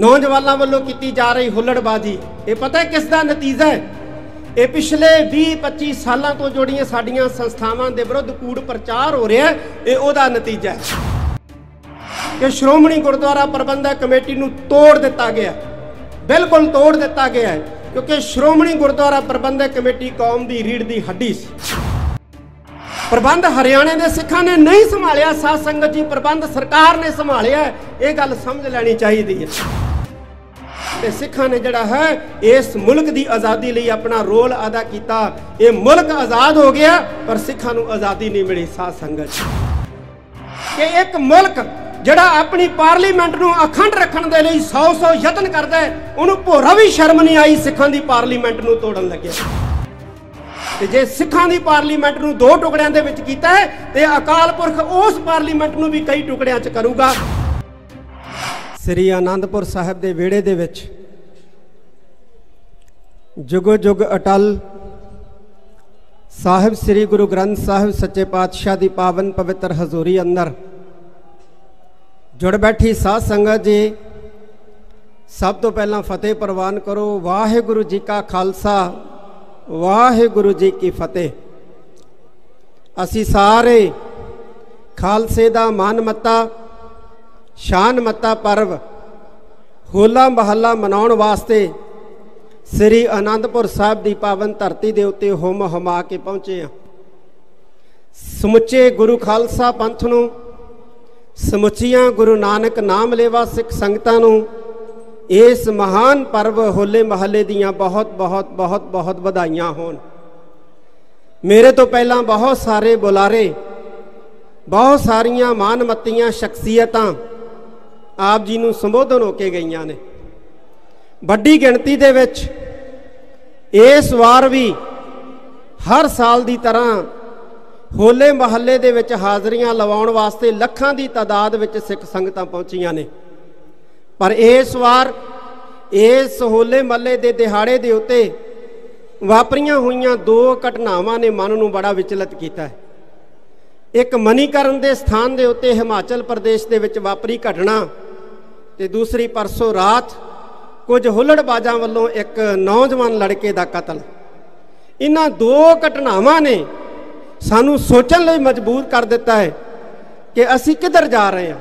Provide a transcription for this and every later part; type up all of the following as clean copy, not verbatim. ਨੌਂ ਜਵਾਨਾਂ ਵੱਲੋਂ ਕੀਤੀ ਜਾ ਰਹੀ ਹੁੱਲੜਬਾਜ਼ੀ, ਇਹ ਪਤਾ ਹੈ ਕਿਸ ਦਾ ਨਤੀਜਾ ਹੈ? ਇਹ ਪਿਛਲੇ 20-25 ਸਾਲਾਂ ਤੋਂ ਜਿਹੜੀਆਂ ਸਾਡੀਆਂ ਸੰਸਥਾਵਾਂ ਦੇ ਵਿਰੁੱਧ ਕੂੜ ਪ੍ਰਚਾਰ ਹੋ ਰਿਹਾ ਹੈ, ਇਹ ਉਹਦਾ ਨਤੀਜਾ ਹੈ ਕਿ ਸ਼੍ਰੋਮਣੀ ਗੁਰਦੁਆਰਾ ਪ੍ਰਬੰਧਕ ਕਮੇਟੀ ਨੂੰ ਤੋੜ ਦਿੱਤਾ ਗਿਆ, ਬਿਲਕੁਲ ਤੋੜ ਦਿੱਤਾ ਗਿਆ ਹੈ, ਕਿਉਂਕਿ ਸ਼੍ਰੋਮਣੀ ਗੁਰਦੁਆਰਾ ਪ੍ਰਬੰਧਕ ਕਮੇਟੀ ਕੌਮ ਦੀ ਰੀੜ੍ਹ ਦੀ ਹੱਡੀ ਸੀ। प्रबंध हरियाणा के सिखा ने नहीं संभालिया, साध संगत जी प्रबंध सरकार ने संभालिया, ये गल समझ लेनी चाहिए है। सिखा ने जड़ा है इस मुल्क की आज़ादी लिए अपना रोल अदा किया, ये मुल्क आज़ाद हो गया पर सिखा नू आज़ादी नहीं मिली। साध संगत कि एक मुल्क जड़ा अपनी पार्लीमेंट नू अखंड रखने के लिए 100-100 यतन करता है, उन्होंने भोरा भी शर्म नहीं आई सिखा की पार्लीमेंट नू तोड़न लगे। जे सिखां दी पार्लीमेंट नूं दो टुकड़ियां दे विच कीता है ते अकाल पुरख उस पार्लीमेंट नूं भी कई टुकड़ियां च करूगा। श्री आनंदपुर साहब दे विहड़े दे विच जुगो जुग अटल साहब श्री गुरु ग्रंथ साहब सच्चे पातशाह दी पावन पवित्र हजूरी अंदर जुड़ बैठी साध संगत जी, सब तो पहला फतेह प्रवान करो। वाहिगुरु जी का खालसा, वाहिगुरु जी की फतेह। असी सारे खालसे दा मान मता शान मता पर्व होला महला मनाउण वास्ते श्री आनंदपुर साहब की पावन धरती के उत्ते होम हमा के पहुँचे हैं। समुचे गुरु खालसा पंथ नूं, समुचिया गुरु नानक नाम लेवा सिख संगतां नूं इस महान पर्व होले महल्ले दियाँ बहुत बहुत बहुत बहुत बधाइयाँ होन। मेरे तो पहला बहुत सारे बुलारे, बहुत सारिया मानमत्तियाँ शख्सियत आप जी नूं संबोधन होके गई ने। बड़ी गिणती दे विच इस वार भी हर साल की तरह होले महल्ले दे विच हाजरियां लवाउण वास्ते लखां की तादाद विच सिख संगतां पहुंचियां ने। पर इस वार इस होले महल्ले के दिहाड़े के उत्ते वापरियां हुई दो घटनावां ने मन नूं बड़ा विचलित किया है। एक मणिकरण के स्थान के उत्ते हिमाचल प्रदेश के विच वापरी घटना ते दूसरी परसों रात कुछ हुल्लड़बाजां वल्लों एक नौजवान लड़के का कतल। इन्हां दो घटनावां ने सानूं सोचण लई मजबूर कर दिता है कि असीं किधर जा रहे हैं,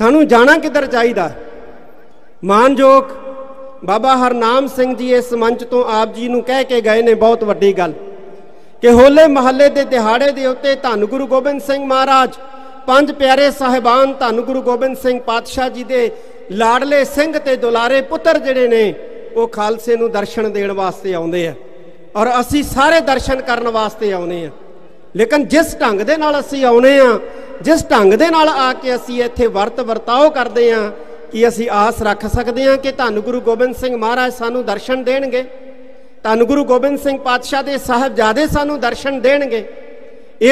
सानूं जाना किधर चाहिए। मानयोग बाबा हरनाम सिंह जी इस मंच तो आप जी नूं कह के गए ने बहुत वड्डी गल कि होले महल्ले दे दिहाड़े दे उत्ते धन गुरु गोबिंद सिंह महाराज पंज प्यारे साहिबान धन गुरु गोबिंद सिंह पातशाह जी दे लाडले सिंह ते दुलारे पुत्र जिहड़े ने वो खालसे नूं दर्शन देण वास्ते आउंदे आ और असीं सारे दर्शन करन वास्ते आउणे आ। लेकिन जिस ढंग दे नाल असीं आउणे आ, जिस ढंग दे नाल आ के असीं इत्थे वर्ताव करदे आ, कि असी आस रख सकते हैं कि धन गुरु गोबिंद सिंह महाराज सानू दर्शन देणगे, धन गुरु गोबिंद सिंह पातशाह दे साहबजादे सानू दर्शन देणगे?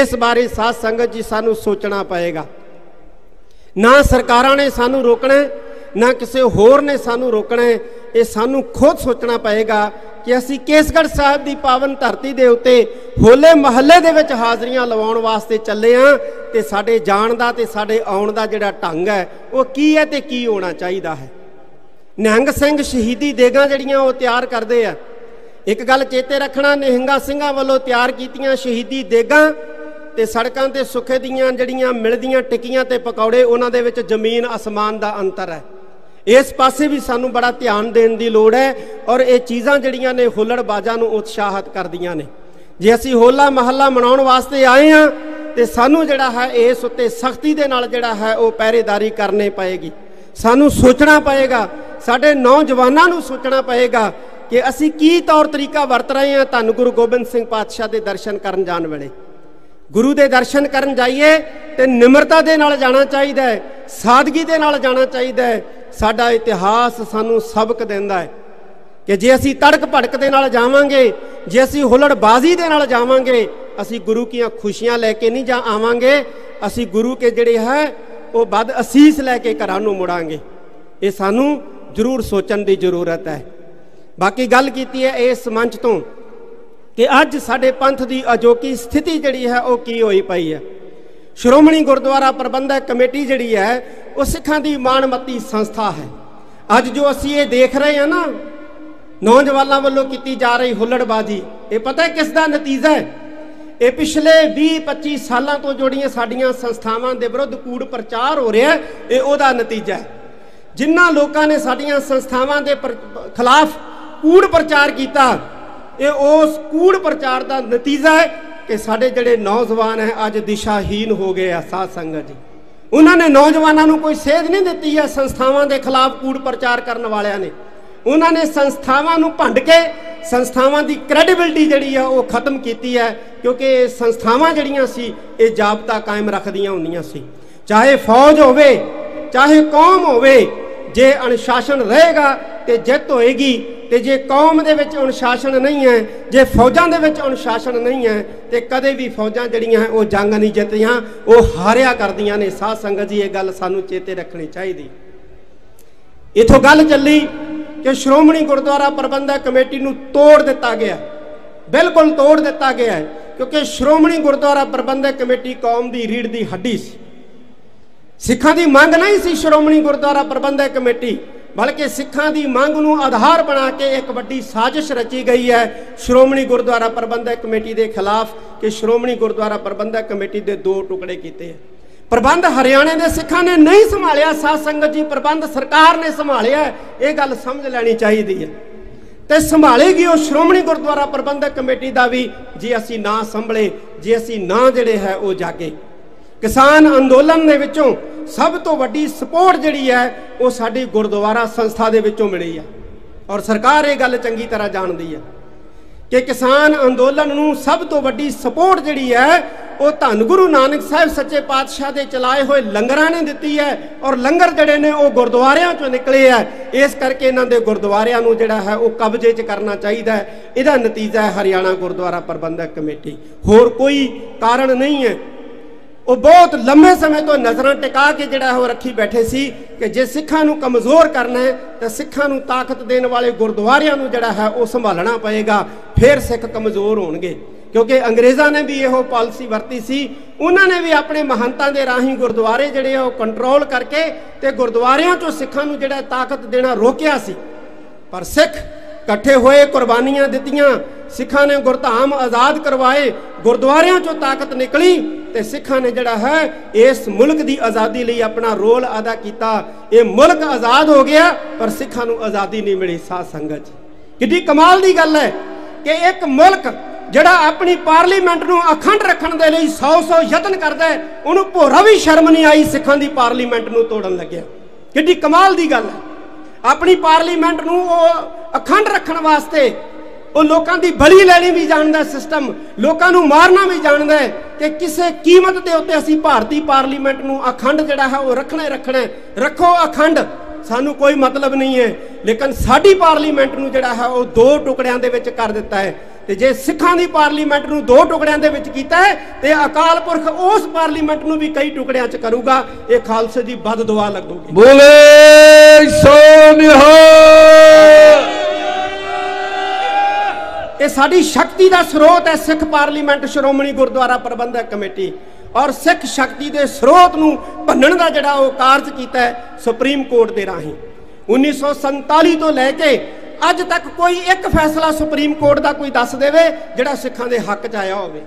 इस बारे साध संगत जी सानू सोचना पएगा। ना सरकारां ने सानू रोकना, ना किसी होर ने सानू रोकना, ये सानू खुद सोचना पएगा कि असी केसगढ़ साहब की पावन धरती के उत्ते होले महल्ले दे विच हाजरियां लवाउण वास्ते चले आ ते साडे जाण दा ते साडे आउण दा जिहड़ा ढंग है वह की है ते की होना चाहिदा है। निहंग सिंह शहीदी देगां जिहड़ियां वो तैयार करदे आ, एक गल चेते रखना, निहंगा सिंघां वल्लों तैयार कीतीआं शहीदी देगां ते सड़कां ते सुखे दीआं जिहड़ियां मिलदियां टिक्कीआं ते पकौड़े, उहनां दे विच जमीन आसमान दा अंतर है। इस पासे भी सानू बड़ा ध्यान देने की लोड़ है और ये चीज़ां जिहड़ियां ने हुल्लड़बाजां नूं उत्साहित करदियां ने। जे असीं होला महल्ला मनाउण वास्ते आए हाँ तो सानू जिहड़ा है इस उत्ते सख्ती दे नाल जिहड़ा है वो पहरेदारी करनी पएगी। सानू सोचना पएगा, साडे नौजवानां नूं सोचना पएगा कि असीं की तौर तरीका वरत रहे हैं। धन गुरु गोबिंद सिंह पातशाह के दर्शन करन जाण वेले गुरु के दर्शन करन जाइए तो निम्रता दे नाल जाना चाहिए, सादगी दे नाल जाना चाहिए। साडा इतिहास सानू सबक देंदा है कि जे असी तड़क भड़क दे नाल जावांगे, जे असी हुल्लड़बाजी दे नाल जावांगे, असी गुरु की खुशियां लैके नहीं जा आवांगे, असी गुरु के जिहड़े है वो बद असीस लैके घरां नूं मुड़ांगे। ये सानू जरूर सोचण की जरूरत है। बाकी गल कीती है इस मंच तो कि अज साडे पंथ की अजोकी स्थिति जिहड़ी है वह की होई पई है। श्रोमणी गुरुद्वारा प्रबंधक कमेटी जिहड़ी है वह सिखां दी माणमती संस्था है। ਅੱਜ ਜੋ ਅਸੀਂ ਇਹ ਦੇਖ ਰਹੇ ਹਾਂ ਨਾ ਨੌਜਵਾਨਾਂ ਵੱਲੋਂ ਕੀਤੀ ਜਾ ਰਹੀ ਹੁੱਲੜਬਾਜ਼ੀ, ਇਹ ਪਤਾ ਕਿਸ ਦਾ ਨਤੀਜਾ ਹੈ? ਇਹ ਪਿਛਲੇ 20-25 ਸਾਲਾਂ ਤੋਂ ਜਿਹੜੀਆਂ ਸਾਡੀਆਂ ਸੰਸਥਾਵਾਂ ਦੇ ਵਿਰੁੱਧ ਕੂੜ ਪ੍ਰਚਾਰ ਹੋ ਰਿਹਾ, ਇਹ ਉਹਦਾ ਨਤੀਜਾ ਹੈ। ਜਿਨ੍ਹਾਂ ਲੋਕਾਂ ਨੇ ਸਾਡੀਆਂ ਸੰਸਥਾਵਾਂ ਦੇ ਖਿਲਾਫ ਕੂੜ ਪ੍ਰਚਾਰ ਕੀਤਾ, ਇਹ ਉਸ ਕੂੜ ਪ੍ਰਚਾਰ ਦਾ ਨਤੀਜਾ ਹੈ ਕਿ ਸਾਡੇ ਜਿਹੜੇ ਨੌਜਵਾਨ ਹੈ ਅੱਜ ਦਿਸ਼ਾਹੀਨ ਹੋ ਗਏ ਆ। ਸਾਧ ਸੰਗਤ ਜੀ, ਉਹਨਾਂ ਨੇ ਨੌਜਵਾਨਾਂ ਨੂੰ ਕੋਈ ਸੇਧ ਨਹੀਂ ਦਿੱਤੀ ਹੈ। ਸੰਸਥਾਵਾਂ ਦੇ ਖਿਲਾਫ ਕੂੜ ਪ੍ਰਚਾਰ ਕਰਨ ਵਾਲਿਆਂ ਨੇ ਉਹਨਾਂ ਨੇ ਸੰਸਥਾਵਾਂ ਨੂੰ ਭੰਡ ਕੇ ਸੰਸਥਾਵਾਂ ਦੀ ਕ੍ਰੈਡੀਬਿਲਟੀ ਜਿਹੜੀ ਆ ਉਹ ਖਤਮ ਕੀਤੀ ਹੈ, ਕਿਉਂਕਿ ਇਹ ਸੰਸਥਾਵਾਂ ਜਿਹੜੀਆਂ ਸੀ ਇਹ ਜਾਬਤਾ ਕਾਇਮ ਰੱਖਦੀਆਂ ਹੁੰਦੀਆਂ ਸੀ। ਚਾਹੇ ਫੌਜ ਹੋਵੇ, ਚਾਹੇ ਕੌਮ ਹੋਵੇ, ਜੇ ਅਨੁਸ਼ਾਸਨ ਰਹੇਗਾ ਤੇ ਜਿੱਤ ਹੋਏਗੀ, ਤੇ ਜੇ ਕੌਮ ਦੇ ਵਿੱਚ ਅਨੁਸ਼ਾਸਨ ਨਹੀਂ ਹੈ, ਜੇ ਫੌਜਾਂ ਦੇ ਵਿੱਚ ਅਨੁਸ਼ਾਸਨ ਨਹੀਂ ਹੈ, ਤੇ ਕਦੇ ਵੀ ਫੌਜਾਂ ਜਿਹੜੀਆਂ ਉਹ ਜੰਗ ਨਹੀਂ ਜਿੱਤਦੀਆਂ, ਉਹ ਹਾਰਿਆ ਕਰਦੀਆਂ ਨੇ। ਸਾਧ ਸੰਗਤ ਜੀ, ਇਹ ਗੱਲ ਸਾਨੂੰ ਚੇਤੇ ਰੱਖਣੀ ਚਾਹੀਦੀ। ਇੱਥੋਂ ਗੱਲ ਚੱਲੀ कि श्रोमणी गुरुद्वारा प्रबंधक कमेटी को तोड़ दिता गया, बिल्कुल तोड़ दिता गया है, क्योंकि श्रोमणी गुरुद्वारा प्रबंधक कमेटी कौम की रीढ़ की हड्डी सी। सिखा की मांग नहीं सी श्रोमणी गुरुद्वारा प्रबंधक कमेटी, बल्कि सिखा की मांग नूं आधार बना के एक वड्डी साजिश रची गई है श्रोमणी गुरुद्वारा प्रबंधक कमेटी के खिलाफ, कि श्रोमणी गुरुद्वारा प्रबंधक कमेटी के दो टुकड़े किए हैं। प्रबंध हरियाणे के सिखा ने नहीं संभालिया। साध संगत जी, प्रबंध सरकार ने संभालिया, ये गल समझ लैनी चाहिए है। तो संभालेगी वो श्रोमणी गुरुद्वारा प्रबंधक कमेटी का भी जे असी ना संभले, जे असी ना जड़े है वह जागे। किसान अंदोलन के विचों सब तो वड्डी सपोर्ट जी है वो साड़ी गुरुद्वारा संस्था के विचों मिली है, और सरकार ये गल चंगी तरह जानती है कि किसान अंदोलन नूं सब तो वड्डी सपोर्ट जिहड़ी है वो धन गुरु नानक साहब सच्चे पातशाह के चलाए हुए लंगरां ने दिती है, और लंगर जिहड़े ने वो गुरुद्वारियां चों निकले है। इस करके इन्हां दे गुरुद्वारियां नूं जिहड़ा है वो कब्जे च करना चाहीदा है। इहदा नतीजा है हरियाणा गुरुद्वारा प्रबंधक कमेटी, होर कोई कारण नहीं है। वो बहुत लंबे समय तो नज़र टिका के जिहड़ा है वो रखी बैठे सी कि जे सिखा नूं कमज़ोर करना है तो सिखा नूं ताकत देने वाले गुरुद्वारियां नूं जिहड़ा है वो संभालना पएगा, फिर सिख कमज़ोर होणगे। क्योंकि अंग्रेज़ां ने भी इहो पॉलिसी वरती सी, उन्होंने भी अपने महंतां दे राहीं गुरुद्वारे जिहड़े आ ओह कंट्रोल करके ते गुरुद्वारियां चों सिखां नूं जिहड़ा ताकत देना रोकिया सी। पर सिख इकट्ठे होए, कुर्बानियां दित्तियां, सिखा ने गुरधाम आज़ाद करवाए, गुरुद्वारियां चों ताकत निकली, तो सिखा ने जड़ा है इस मुल्क की आज़ादी लिए अपना रोल अदा किया। ये मुल्क आज़ाद हो गया पर सिखा नूं आज़ादी नहीं मिली। साध संगत जी, कि कमाल की गल है कि एक मुल्क जड़ा अपनी पार्लीमेंट नूं अखंड रखने के लिए 100-100 यतन करता है, उन्होंने भोरा भी शर्म नहीं आई सिखा की पार्लीमेंट नूं तोड़न लग्या। कि कमाल की गल है, अपनी पार्लीमेंट नूं अखंड रखने वास्ते वो लोगों की बली लैनी भी जानता है, सिस्टम लोगों को मारना भी जानता है कि किसी कीमत के उत्ते असीं भारतीय पार्लीमेंट नूं अखंड जिहड़ा है वो रखना ही रखना है। रखो अखंड, सानू कोई मतलब नहीं है, लेकिन साडी पार्लीमेंट नूं जिहड़ा है वो दो टुकड़ियां दे विच कर दिता है। तो जे सिखां दी पार्लीमेंट नूं दो टुकड़ियां दे विच कीता है तो अकाल पुरख उस पार्लीमेंट नूं भी कई टुकड़ियां च करूगा। ये खालसे दी बददुआ लगूगी। बोले सो निहाल। ये साडी शक्ति का स्रोत है सिख पार्लीमेंट श्रोमणी गुरुद्वारा प्रबंधक कमेटी, और सिख शक्ति के स्रोत नूं भंनण का जिहड़ा वो कार्य कीता है सुप्रीम कोर्ट के राही। 1947 तो लैके अज तक कोई एक फैसला सुप्रीम कोर्ट का कोई दस देवे जिहड़ा सिखां दे हक च आया होवे।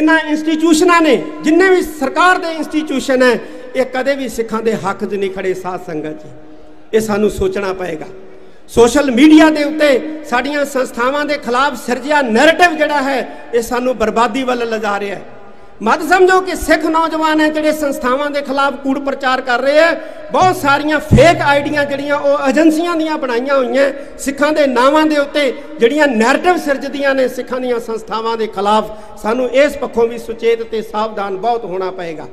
इन्हां इंस्टीट्यूशनां ने, जिन्ने भी सरकार दे इंस्टीट्यूशन है, ये कदे भी सिखां दे हक च नहीं खड़े। साध संगत जी, ये सानूं सोचना पएगा। सोशल मीडिया के उत्ते साड़ियां संस्थावां के खिलाफ सिरजिया नैरेटिव जिहड़ा है ये सानू बर्बादी वाल लिजा रहा है। मत समझो कि सिख नौजवान है जिहड़े संस्थावां के खिलाफ कूड़ प्रचार कर रहे हैं। बहुत सारिया फेक आइडिया जिहड़ियां वो एजेंसियां दियां बनाईयां होईयां सिखां दे नावां दे उत्ते जिहड़ियां नैरेटिव सिरजदियां ने सिखां दीयां संस्थावां के खिलाफ। सानू इस पक्षों भी सुचेत ते सावधान बहुत होना पएगा।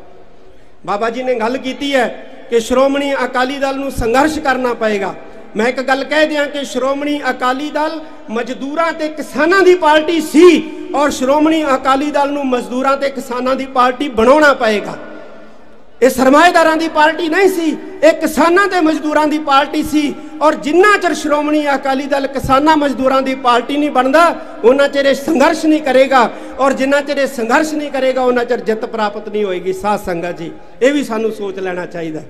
बाबा जी ने गल कीती है कि श्रोमणी अकाली दल नूं संघर्ष करना पएगा। मैं एक गल कह दियां कि श्रोमणी अकाली दल मजदूरां ते किसानां दी पार्टी सी, और श्रोमणी अकाली दल नूं मजदूरां ते किसानां दी पार्टी बनाउणा पएगा। ये सरमाएदारां दी पार्टी नहीं सी, ये किसानां ते मजदूरां दी पार्टी सी, और जिन्ना चर श्रोमणी अकाली दल किसानां मजदूरां दी पार्टी नहीं बनदा उन्ना चेर संघर्ष नहीं करेगा, और जिन्ना चेर संघर्ष नहीं करेगा उन्ना चेर जित प्राप्त नहीं होएगी। साध संगत जी, ये भी सानू सोच लेना चाहिए।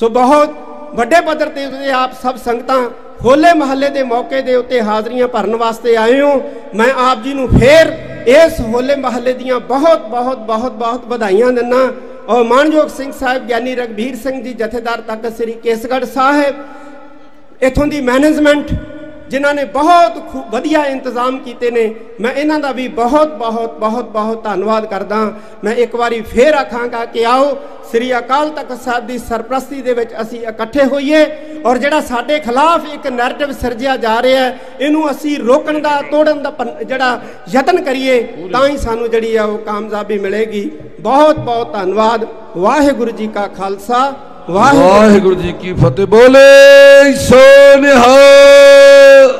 सो बहुत ਵੱਡੇ ਪੱਧਰ ਤੇ ਤੁਸੀਂ ਆਪ ਸਭ ਸੰਗਤਾਂ ਹੋਲੇ ਮਹੱਲੇ ਦੇ ਮੌਕੇ ਦੇ ਉੱਤੇ ਹਾਜ਼ਰੀਆਂ ਭਰਨ ਵਾਸਤੇ ਆਏ ਹੋ। ਮੈਂ ਆਪ ਜੀ ਨੂੰ ਫੇਰ ਇਸ ਹੋਲੇ ਮਹੱਲੇ ਦੀਆਂ ਬਹੁਤ ਬਹੁਤ ਬਹੁਤ ਬਹੁਤ ਵਧਾਈਆਂ ਦਿੰਦਾ। और मानयोग सिंह साहब ज्ञानी रघबीर सिंह जी जथेदार तख्त श्री केसगढ़ साहब इतों की मैनेजमेंट जिन्हों ने बहुत खूब वधिया इंतजाम किए ने, मैं इन्हों का भी बहुत बहुत बहुत बहुत धन्यवाद करदा। मैं एक बारी फिर आखांगा कि आओ श्री अकाल तख्त साहब की सरपरस्ती दे विच असीं इकट्ठे होइए और जिहड़ा साडे खिलाफ एक नैरेटिव सिरजिया जा रहा है इनू असीं रोकण का तोड़न का जिहड़ा यतन करिए तां ही सानू जिहड़ी आ वो कामयाबी मिलेगी। बहुत बहुत धन्यवाद। वाहिगुरू जी का खालसा वाहिगुरू जी की फतेह। बोले सो निहाल।